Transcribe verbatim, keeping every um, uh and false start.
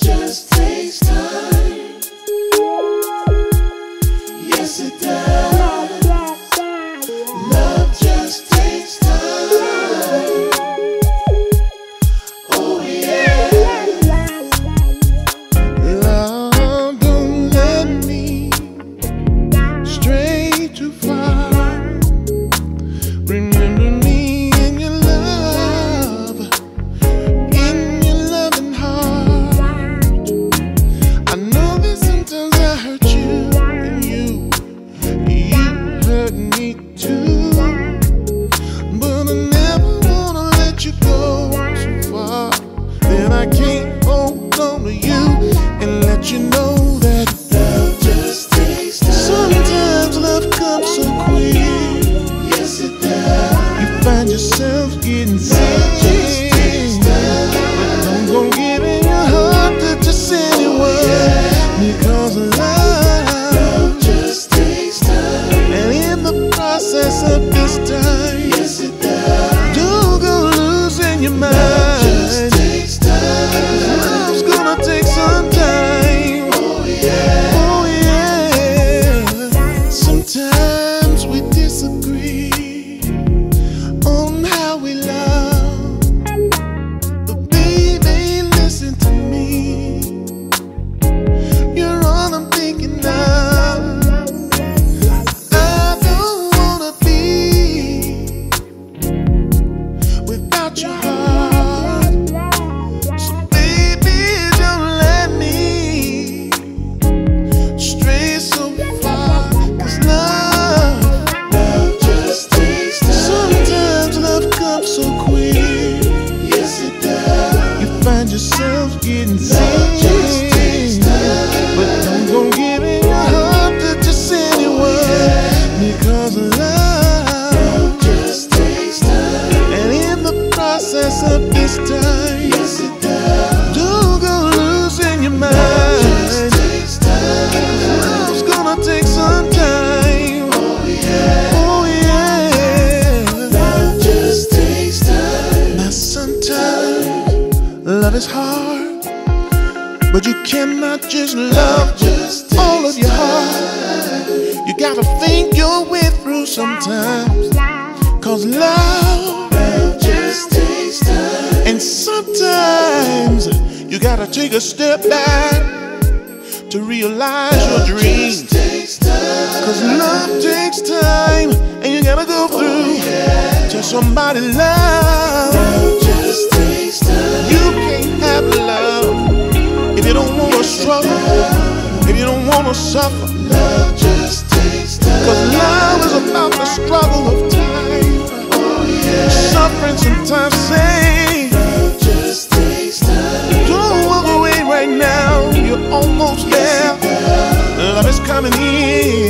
just takes time. Yes, it does. Love just takes time. Oh yeah. Love, don't let me stray too far. Remember me. You know that love just takes time. Sometimes love comes so quick. Yes, it does. You find yourself getting sick. Love just takes time. Don't go giving your heart to just anyone. Oh, yeah. Because love, love just takes time. And in the process of this time, yes, it does. Don't go losing your mind. Love just takes time. Love's gonna take some time. Yourself getting sick. Love just takes time. But don't go giving your heart to just anyone. Oh, yeah. Because love, love just takes time. And in the process of this time, yes it does. Don't go losing your mind. Love just takes time. Love's gonna take some time. Oh yeah. Oh yeah. Love just takes time. Now sometimes love is hard, but you cannot just love, love just all of your heart. You gotta think your way through sometimes. Cause love, love just takes time. And sometimes you gotta take a step back to realize love your dreams. Cause love takes time, and you gotta go through oh, yeah. till somebody loves. Love just takes time. You can't have love if you don't want to struggle, if you don't want to suffer. Love just takes time. Cause love is about the struggle of time. Oh, yeah. Suffering sometimes say love just takes time. Don't walk away right now, you're almost there. Love is coming in.